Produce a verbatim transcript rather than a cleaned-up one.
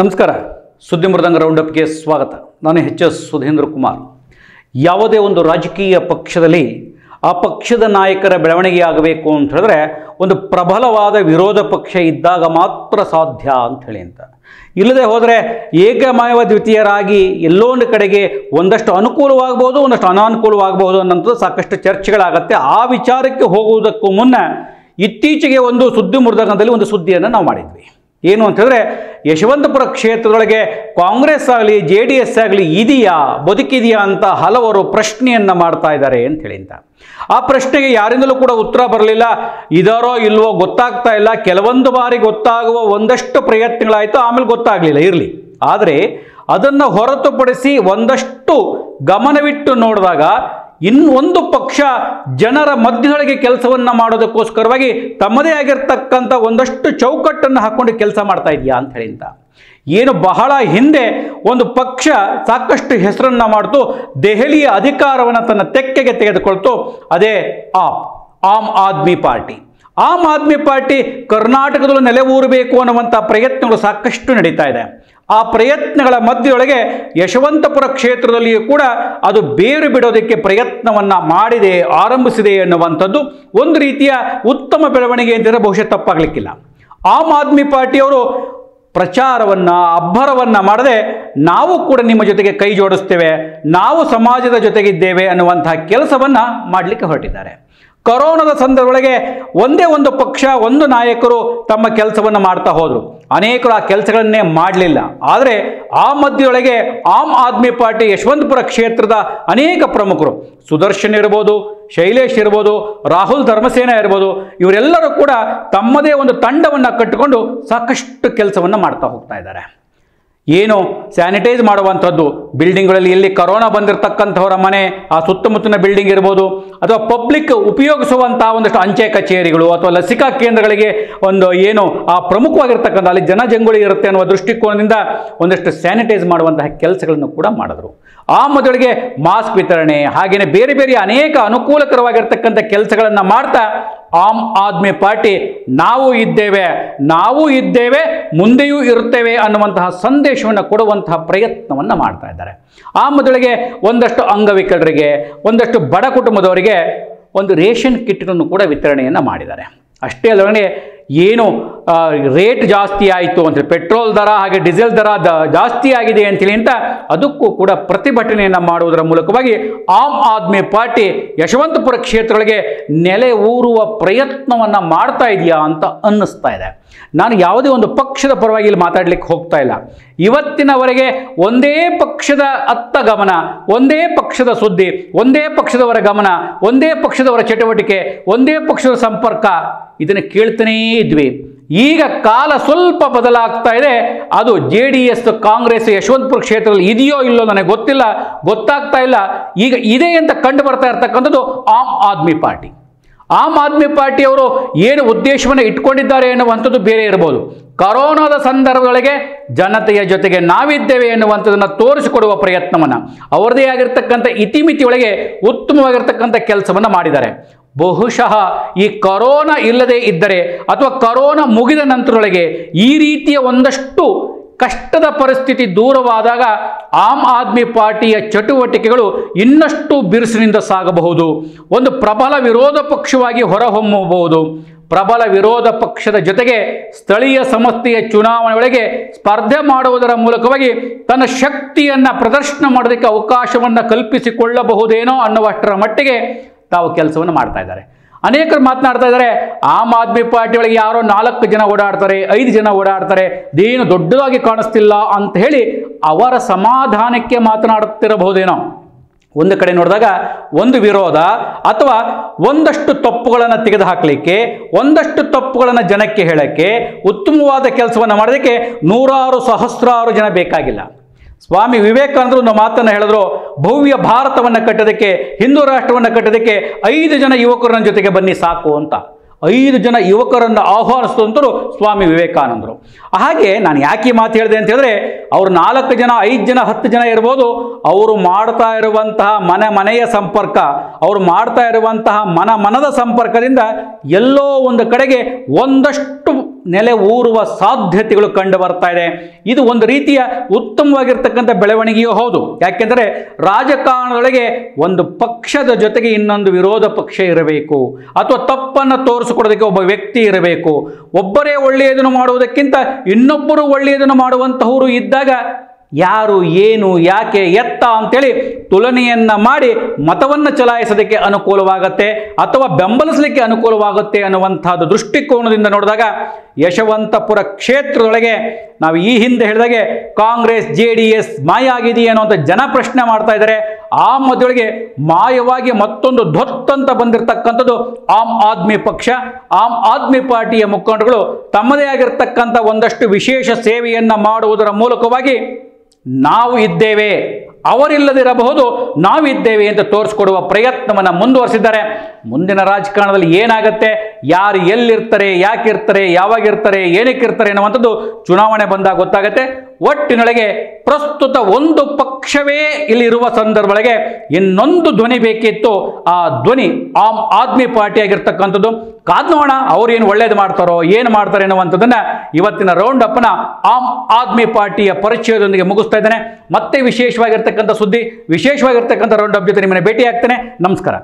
ನಮಸ್ಕಾರ ಸುದ್ದಿ ಮೃದಂಗ round up ಗೆ ಸ್ವಾಗತ। ನಾನು ಎಚ್ ಎಸ್ ಸುಧೀಂದ್ರ ಕುಮಾರ್। ಯಾವುದೇ ಒಂದು ರಾಜಕೀಯ ಪಕ್ಷದಲ್ಲಿ ಆ ಪಕ್ಷದ ನಾಯಕರ ಬೆಳವಣಿಗೆ ಆಗಬೇಕು ಅಂತ ಹೇಳಿದ್ರೆ ಒಂದು ಪ್ರಬಲವಾದ ವಿರೋಧ ಪಕ್ಷ ಇದ್ದಾಗ ಮಾತ್ರ ಸಾಧ್ಯ ಅಂತ ಹೇಳಿ ಅಂತ ಇಲ್ಲದೆ ಹೋದರೆ ಏಕಮಾಯವ ದ್ವಿತೀಯರಾಗಿ ಎಲ್ಲೋ ಒಂದು ಕಡೆಗೆ ಒಂದಷ್ಟು ಅನುಕೂಲವಾಗಬಹುದು ಒಂದಷ್ಟು ಅನಾನುಕೂಲವಾಗಬಹುದು ಅನ್ನೋದು ಸಾಕಷ್ಟು ಚರ್ಚೆಗಳಾಗುತ್ತೆ। ಆ ವಿಚಾರಕ್ಕೆ ಹೋಗುವುದಕ್ಕೂ ಮುನ್ನ ಇತ್ತೀಚೆಗೆ ಒಂದು ಸುದ್ದಿ ಮೃದಂಗದಲ್ಲಿ ಒಂದು ಸುದ್ದಿಯನ್ನು ನಾವು ಮಾಡಿದ್ವಿ। ಏನು ಅಂತಂದರೆ ಯಶವಂತಪುರ ಕ್ಷೇತ್ರದೊಳಗೆ ಕಾಂಗ್ರೆಸ್ ಆಗಲಿ ಜೆ ಡಿ ಎಸ್ ಆಗಲಿ ಇದೆಯಾ ಬದುಕಿದೆಯಾ ಅಂತ ಹಲವರು ಪ್ರಶ್ನೆಯನ್ನು ಮಾಡ್ತಾ ಇದ್ದಾರೆ ಅಂತ ಹೇಳಿ ಅಂತ ಆ ಪ್ರಶ್ನೆಗೆ ಯಾರಿಂದಲೂ ಕೂಡ ಉತ್ತರ ಬರಲಿಲ್ಲ। ಇದಾರೋ ಇಲ್ವೋ ಗೊತ್ತಾಗ್ತಾ ಇಲ್ಲ, ಕೆಲವೊಂದು ಬಾರಿ ಗೊತ್ತಾಗುವ ಒಂದಷ್ಟು ಪ್ರಯತ್ನಗಳಾಯಿತು, ಆಮೇಲೆ ಗೊತ್ತಾಗಲಿಲ್ಲ, ಇರಲಿ। ಆದರೆ ಅದನ್ನು ಹೊರತುಪಡಿಸಿ ಒಂದಷ್ಟು ಗಮನವಿಟ್ಟು ನೋಡಿದಾಗ ಇನ್ನೊಂದು ಪಕ್ಷ ಜನರ ಮಧ್ಯದೊಳಗೆ ಕೆಲಸವನ್ನು ಮಾಡೋದಕ್ಕೋಸ್ಕರವಾಗಿ ತಮ್ಮದೇ ಆಗಿರ್ತಕ್ಕಂಥ ಒಂದಷ್ಟು ಚೌಕಟ್ಟನ್ನು ಹಾಕ್ಕೊಂಡು ಕೆಲಸ ಮಾಡ್ತಾ ಇದೆಯಾ ಅಂತ ಹೇಳಿ ಅಂತ ಏನು ಬಹಳ ಹಿಂದೆ ಒಂದು ಪಕ್ಷ ಸಾಕಷ್ಟು ಹೆಸರನ್ನು ಮಾಡ್ತು ದೆಹಲಿಯ ಅಧಿಕಾರವನ್ನು ತನ್ನ ತೆಕ್ಕೆಗೆ ತೆಗೆದುಕೊಳ್ತು, ಅದೇ ಆಪ್ ಆಮ್ ಆದ್ಮಿ ಪಾರ್ಟಿ। ಆಮ್ ಆದ್ಮಿ ಪಾರ್ಟಿ ಕರ್ನಾಟಕದಲ್ಲೂ ನೆಲೆ ಊರಬೇಕು ಅನ್ನುವಂಥ ಪ್ರಯತ್ನಗಳು ಸಾಕಷ್ಟು ನಡೀತಾ ಇದೆ। ಆ ಪ್ರಯತ್ನಗಳ ಮಧ್ಯೆಯೊಳಗೆ ಯಶವಂತಪುರ ಕ್ಷೇತ್ರದಲ್ಲಿಯೂ ಕೂಡ ಅದು ಬೇರು ಬಿಡೋದಕ್ಕೆ ಪ್ರಯತ್ನವನ್ನು ಮಾಡಿದೆ, ಆರಂಭಿಸಿದೆ ಎನ್ನುವಂಥದ್ದು ಒಂದು ರೀತಿಯ ಉತ್ತಮ ಬೆಳವಣಿಗೆ ಅಂತಿದ್ರೆ ಬಹುಶಃ ತಪ್ಪಾಗಲಿಕ್ಕಿಲ್ಲ। ಆಮ್ ಆದ್ಮಿ ಪಾರ್ಟಿಯವರು ಪ್ರಚಾರವನ್ನು ಅಬ್ಬರವನ್ನು ಮಾಡದೆ ನಾವು ಕೂಡ ನಿಮ್ಮ ಜೊತೆಗೆ ಕೈ ಜೋಡಿಸ್ತೇವೆ, ನಾವು ಸಮಾಜದ ಜೊತೆಗಿದ್ದೇವೆ ಅನ್ನುವಂಥ ಕೆಲಸವನ್ನು ಮಾಡಲಿಕ್ಕೆ ಹೊರಟಿದ್ದಾರೆ। ಕೊರೋನಾದ ಸಂದರ್ಭದೊಳಗೆ ಒಂದೇ ಒಂದು ಪಕ್ಷ ಒಂದು ನಾಯಕರು ತಮ್ಮ ಕೆಲಸವನ್ನು ಮಾಡ್ತಾ ಹೋದರು, ಅನೇಕರು ಆ ಕೆಲಸಗಳನ್ನೇ ಮಾಡಲಿಲ್ಲ। ಆದರೆ ಆ ಮಧ್ಯೆಯೊಳಗೆ ಆಮ್ ಆದ್ಮಿ ಪಾರ್ಟಿ ಯಶವಂತಪುರ ಕ್ಷೇತ್ರದ ಅನೇಕ ಪ್ರಮುಖರು, ಸುದರ್ಶನ್ ಇರ್ಬೋದು, ಶೈಲೇಶ್ ಇರ್ಬೋದು, ರಾಹುಲ್ ಧರ್ಮಸೇನ ಇರ್ಬೋದು, ಇವರೆಲ್ಲರೂ ಕೂಡ ತಮ್ಮದೇ ಒಂದು ತಂಡವನ್ನು ಕಟ್ಟಿಕೊಂಡು ಸಾಕಷ್ಟು ಕೆಲಸವನ್ನು ಮಾಡ್ತಾ ಹೋಗ್ತಾ ಇದ್ದಾರೆ। ಏನು ಸ್ಯಾನಿಟೈಸ್ ಮಾಡುವಂಥದ್ದು, ಬಿಲ್ಡಿಂಗ್ಗಳಲ್ಲಿ ಎಲ್ಲಿ ಕರೋನಾ ಬಂದಿರತಕ್ಕಂಥವರ ಮನೆ ಆ ಸುತ್ತಮುತ್ತಲಿನ ಬಿಲ್ಡಿಂಗ್ ಇರ್ಬೋದು, ಅಥವಾ ಪಬ್ಲಿಕ್ ಉಪಯೋಗಿಸುವಂಥ ಒಂದಷ್ಟು ಅಂಚೆ ಕಚೇರಿಗಳು ಅಥವಾ ಲಸಿಕಾ ಕೇಂದ್ರಗಳಿಗೆ ಒಂದು ಏನು ಆ ಪ್ರಮುಖವಾಗಿರ್ತಕ್ಕಂಥ ಅಲ್ಲಿ ಜನಜಂಗುಳಿ ಇರುತ್ತೆ ಅನ್ನುವ ದೃಷ್ಟಿಕೋನದಿಂದ ಒಂದಷ್ಟು ಸ್ಯಾನಿಟೈಸ್ ಮಾಡುವಂತಹ ಕೆಲಸಗಳನ್ನು ಕೂಡ ಮಾಡಿದ್ರು। ಆ ಮೊದಲಿಗೆ ಮಾಸ್ಕ್ ವಿತರಣೆ ಹಾಗೆಯೇ ಬೇರೆ ಬೇರೆ ಅನೇಕ ಅನುಕೂಲಕರವಾಗಿರ್ತಕ್ಕಂಥ ಕೆಲಸಗಳನ್ನು ಮಾಡ್ತಾ ಆಮ್ ಆದ್ಮಿ ಪಾರ್ಟಿ ನಾವು ಇದ್ದೇವೆ ನಾವು ಇದ್ದೇವೆ ಮುಂದೆಯೂ ಇರುತ್ತೇವೆ ಅನ್ನುವಂತಹ ಸಂದೇಶವನ್ನು ಕೊಡುವಂತಹ ಪ್ರಯತ್ನವನ್ನು ಮಾಡ್ತಾ ಇದ್ದಾರೆ। ಆ ಮೊದಲಿಗೆ ಒಂದಷ್ಟು ಅಂಗವಿಕಲರಿಗೆ ಒಂದಷ್ಟು ಬಡ ಕುಟುಂಬದವರಿಗೆ ಒಂದು ರೇಷನ್ ಕಿಟ್ಗಳನ್ನು ಕೂಡ ವಿತರಣೆಯನ್ನು ಮಾಡಿದ್ದಾರೆ। ಅಷ್ಟೇ ಅಲ್ಲದೆ ಏನು ರೇಟ್ ಜಾಸ್ತಿ ಆಯಿತು ಅಂತ ಪೆಟ್ರೋಲ್ ದರ ಹಾಗೆ ಡೀಸೆಲ್ ದರ ಜಾಸ್ತಿ ಆಗಿದೆ ಅಂತೇಳಿ ಅಂತ ಅದಕ್ಕೂ ಕೂಡ ಪ್ರತಿಭಟನೆಯನ್ನು ಮಾಡುವುದರ ಮೂಲಕವಾಗಿ ಆಮ್ ಆದ್ಮಿ ಪಾರ್ಟಿ ಯಶವಂತಪುರ ಕ್ಷೇತ್ರಗಳಿಗೆ ನೆಲೆ ಊರುವ ಪ್ರಯತ್ನವನ್ನು ಮಾಡ್ತಾ ಇದೆಯಾ ಅಂತ ಅನ್ನಿಸ್ತಾ ಇದೆ। ನಾನು ಯಾವುದೇ ಒಂದು ಪಕ್ಷದ ಪರವಾಗಿ ಇಲ್ಲಿ ಮಾತಾಡಲಿಕ್ಕೆ ಹೋಗ್ತಾ ಇಲ್ಲ। ಇವತ್ತಿನವರೆಗೆ ಒಂದೇ ಪಕ್ಷದ ಅತ್ತ ಗಮನ, ಒಂದೇ ಪಕ್ಷದ ಸುದ್ದಿ, ಒಂದೇ ಪಕ್ಷದವರ ಗಮನ, ಒಂದೇ ಪಕ್ಷದವರ ಚಟುವಟಿಕೆ, ಒಂದೇ ಪಕ್ಷದ ಸಂಪರ್ಕ ಇದನ್ನು ಕೇಳ್ತಾನೇ ಇದ್ವಿ। ಈಗ ಕಾಲ ಸ್ವಲ್ಪ ಬದಲಾಗ್ತಾ ಇದೆ। ಅದು J D S Congress Yashwantpur ಕ್ಷೇತ್ರದಲ್ಲಿ ಇದೆಯೋ ಇಲ್ಲೋ ನನಗೆ ಗೊತ್ತಿಲ್ಲ, ಗೊತ್ತಾಗ್ತಾ ಇಲ್ಲ, ಈಗ ಇದೆ ಅಂತ ಕಂಡು ಬರ್ತಾ ಇರತಕ್ಕಂಥದ್ದು ಆಮ್ ಆದ್ಮಿ ಪಾರ್ಟಿ। ಆಮ್ ಆದ್ಮಿ ಪಾರ್ಟಿಯವರು ಏನು ಉದ್ದೇಶವನ್ನು ಇಟ್ಕೊಂಡಿದ್ದಾರೆ ಎನ್ನುವಂಥದ್ದು ಬೇರೆ ಇರಬಹುದು, ಕರೋನಾದ ಸಂದರ್ಭದೊಳಗೆ ಜನತೆಯ ಜೊತೆಗೆ ನಾವಿದ್ದೇವೆ ಎನ್ನುವಂಥದ್ದನ್ನು ತೋರಿಸಿಕೊಡುವ ಪ್ರಯತ್ನವನ್ನು ಅವರದೇ ಆಗಿರ್ತಕ್ಕಂಥ ಇತಿಮಿತಿಯೊಳಗೆ ಉತ್ತಮವಾಗಿರ್ತಕ್ಕಂಥ ಕೆಲಸವನ್ನು ಮಾಡಿದ್ದಾರೆ। ಬಹುಶಃ ಈ ಕರೋನಾ ಇಲ್ಲದೇ ಇದ್ದರೆ ಅಥವಾ ಕರೋನಾ ಮುಗಿದ ನಂತರದೊಳಗೆ ಈ ರೀತಿಯ ಒಂದಷ್ಟು ಕಷ್ಟದ ಪರಿಸ್ಥಿತಿ ದೂರವಾದಾಗ ಆಮ್ ಆದ್ಮಿ ಪಾರ್ಟಿಯ ಚಟುವಟಿಕೆಗಳು ಇನ್ನಷ್ಟು ಬಿರುಸಿನಿಂದ ಸಾಗಬಹುದು, ಒಂದು ಪ್ರಬಲ ವಿರೋಧ ಪಕ್ಷವಾಗಿ ಹೊರಹೊಮ್ಮಬಹುದು। ಪ್ರಬಲ ವಿರೋಧ ಪಕ್ಷದ ಜೊತೆಗೆ ಸ್ಥಳೀಯ ಸಂಸ್ಥೆಯ ಚುನಾವಣೆಯೊಳಗೆ ಸ್ಪರ್ಧೆ ಮಾಡುವುದರ ಮೂಲಕವಾಗಿ ತನ್ನ ಶಕ್ತಿಯನ್ನು ಪ್ರದರ್ಶನ ಮಾಡೋದಕ್ಕೆ ಅವಕಾಶವನ್ನು ಕಲ್ಪಿಸಿಕೊಳ್ಳಬಹುದೇನೋ ಅನ್ನುವಷ್ಟರ ಮಟ್ಟಿಗೆ ತಾವು ಕೆಲಸವನ್ನು ಮಾಡ್ತಾ ಇದ್ದಾರೆ। ಅನೇಕರು ಮಾತನಾಡ್ತಾ ಇದ್ದಾರೆ ಆಮ್ ಆದ್ಮಿ ಪಾರ್ಟಿ ಒಳಗೆ ಯಾರೋ ನಾಲ್ಕು ಜನ ಓಡಾಡ್ತಾರೆ, ಐದು ಜನ ಓಡಾಡ್ತಾರೆ, ಇದೇನು ದೊಡ್ಡದಾಗಿ ಕಾಣಿಸ್ತಿಲ್ಲ ಅಂತ ಹೇಳಿ ಅವರ ಸಮಾಧಾನಕ್ಕೆ ಮಾತನಾಡುತ್ತಿರಬಹುದೇನೋ। ಒಂದು ಕಡೆ ನೋಡಿದಾಗ ಒಂದು ವಿರೋಧ ಅಥವಾ ಒಂದಷ್ಟು ತಪ್ಪುಗಳನ್ನು ತೆಗೆದುಹಾಕಲಿಕ್ಕೆ, ಒಂದಷ್ಟು ತಪ್ಪುಗಳನ್ನು ಜನಕ್ಕೆ ಹೇಳಕ್ಕೆ, ಉತ್ತಮವಾದ ಕೆಲಸವನ್ನು ಮಾಡೋದಕ್ಕೆ ನೂರಾರು ಸಹಸ್ರಾರು ಜನ ಬೇಕಾಗಿಲ್ಲ। ಸ್ವಾಮಿ ವಿವೇಕಾನಂದರು ಒಂದು ಮಾತನ್ನು ಹೇಳಿದ್ರು, ಭವ್ಯ ಭಾರತವನ್ನು ಕಟ್ಟೋದಕ್ಕೆ, ಹಿಂದೂ ರಾಷ್ಟ್ರವನ್ನು ಕಟ್ಟೋದಕ್ಕೆ ಐದು ಜನ ಯುವಕರ ಜೊತೆಗೆ ಬನ್ನಿ ಸಾಕು ಅಂತ ಐದು ಜನ ಯುವಕರನ್ನು ಆಹ್ವಾನಿಸಿದಂತರು ಸ್ವಾಮಿ ವಿವೇಕಾನಂದರು। ಹಾಗೆ ನಾನು ಯಾಕೆ ಮಾತು ಹೇಳಿದೆ ಅಂತ ಹೇಳಿದ್ರೆ ಅವರು ನಾಲ್ಕು ಜನ ಐದು ಜನ ಹತ್ತು ಜನ ಇರ್ಬೋದು, ಅವರು ಮಾಡ್ತಾ ಇರುವಂತಹ ಮನೆ ಮನೆಯ ಸಂಪರ್ಕ, ಅವರು ಮಾಡ್ತಾ ಇರುವಂತಹ ಮನ ಮನದ ಸಂಪರ್ಕದಿಂದ ಎಲ್ಲೋ ಒಂದು ಕಡೆಗೆ ಒಂದಷ್ಟು ನೆಲೆ ಊರುವ ಸಾಧ್ಯತೆಗಳು ಕಂಡು ಬರ್ತಾ ಇದೆ। ಇದು ಒಂದು ರೀತಿಯ ಉತ್ತಮವಾಗಿರತಕ್ಕಂತ ಬೆಳವಣಿಗೆಯೂ ಹೌದು। ಯಾಕೆಂದರೆ ರಾಜಕಾರಣದೊಳಗೆ ಒಂದು ಪಕ್ಷದ ಜೊತೆಗೆ ಇನ್ನೊಂದು ವಿರೋಧ ಪಕ್ಷ ಇರಬೇಕು, ಅಥವಾ ತಪ್ಪನ್ನು ತೋರಿಸಿಕೊಳ್ಳೋದಕ್ಕೆ ಒಬ್ಬ ವ್ಯಕ್ತಿ ಇರಬೇಕು। ಒಬ್ಬರೇ ಒಳ್ಳೆಯದನ್ನು ಮಾಡುವುದಕ್ಕಿಂತ ಇನ್ನೊಬ್ಬರು ಒಳ್ಳೆಯದನ್ನು ಮಾಡುವಂತಹವರು ಇದ್ದಾಗ ಯಾರು ಏನು ಯಾಕೆ ಎತ್ತ ಅಂತೇಳಿ ತುಲನೆಯನ್ನು ಮಾಡಿ ಮತವನ್ನು ಚಲಾಯಿಸೋದಕ್ಕೆ ಅನುಕೂಲವಾಗುತ್ತೆ ಅಥವಾ ಬೆಂಬಲಿಸಲಿಕ್ಕೆ ಅನುಕೂಲವಾಗುತ್ತೆ ಅನ್ನುವಂಥದ್ದು ದೃಷ್ಟಿಕೋನದಿಂದ ನೋಡಿದಾಗ ಯಶವಂತಪುರ ಕ್ಷೇತ್ರದೊಳಗೆ ನಾವು ಈ ಹಿಂದೆ ಹೇಳಿದಾಗೆ ಕಾಂಗ್ರೆಸ್ ಜೆ ಡಿ ಎಸ್ ಮಾಯ ಆಗಿದೆಯೇ ಅನ್ನುವಂಥ ಜನ ಪ್ರಶ್ನೆ ಮಾಡ್ತಾ ಇದ್ದಾರೆ। ಆ ಮಧ್ಯೊಳಗೆ ಮಾಯವಾಗಿ ಮತ್ತೊಂದು ಧೊತ್ತಂತ ಬಂದಿರತಕ್ಕಂಥದ್ದು ಆಮ್ ಆದ್ಮಿ ಪಕ್ಷ, ಆಮ್ ಆದ್ಮಿ ಪಾರ್ಟಿಯ ಮುಖಂಡಗಳು ತಮ್ಮದೇ ಆಗಿರ್ತಕ್ಕಂಥ ಒಂದಷ್ಟು ವಿಶೇಷ ಸೇವೆಯನ್ನು ಮಾಡುವುದರ ಮೂಲಕವಾಗಿ ನಾವು ಇದ್ದೇವೆ, ಅವರಿಲ್ಲದಿರಬಹುದು, ನಾವಿದ್ದೇವೆ ಅಂತ ತೋರಿಸಿಕೊಡುವ ಪ್ರಯತ್ನವನ್ನು ಮುಂದುವರಿಸಿದ್ದಾರೆ। ಮುಂದಿನ ರಾಜಕಾರಣದಲ್ಲಿ ಏನಾಗುತ್ತೆ, ಯಾರು ಎಲ್ಲಿರ್ತಾರೆ, ಯಾಕಿರ್ತಾರೆ, ಯಾವಾಗಿರ್ತಾರೆ, ಏನಕ್ಕಿರ್ತಾರೆ ಅನ್ನುವಂಥದ್ದು ಚುನಾವಣೆ ಬಂದಾಗ ಗೊತ್ತಾಗುತ್ತೆ। ಒಟ್ಟಿನೊಳಗೆ ಪ್ರಸ್ತುತ ಒಂದು ಪಕ್ಷವೇ ಇಲ್ಲಿರುವ ಸಂದರ್ಭದೊಳಗೆ ಇನ್ನೊಂದು ಧ್ವನಿ ಬೇಕಿತ್ತು, ಆ ಧ್ವನಿ ಆಮ್ ಆದ್ಮಿ ಪಾರ್ಟಿ ಆಗಿರ್ತಕ್ಕಂಥದ್ದು। ಕಾದ್ ನೋಣ ಅವ್ರೇನು ಒಳ್ಳೇದು ಮಾಡ್ತಾರೋ ಏನು ಮಾಡ್ತಾರೆ ಅನ್ನುವಂಥದ್ದನ್ನು ಇವತ್ತಿನ ರೌಂಡ್ ಅಪ್ನ ಆಮ್ ಆದ್ಮಿ ಪಾರ್ಟಿಯ ಪರಿಚಯದೊಂದಿಗೆ ಮುಗಿಸ್ತಾ ಇದ್ದಾನೆ। ಮತ್ತೆ ವಿಶೇಷವಾಗಿರ್ತಕ್ಕಂಥ ಸುದ್ದಿ, ವಿಶೇಷವಾಗಿರ್ತಕ್ಕಂಥ ರೌಂಡ್ ಅಪ್ ಜೊತೆ ನಿಮ್ಮನ್ನು ಭೇಟಿಯಾಗ್ತೇನೆ। ನಮಸ್ಕಾರ।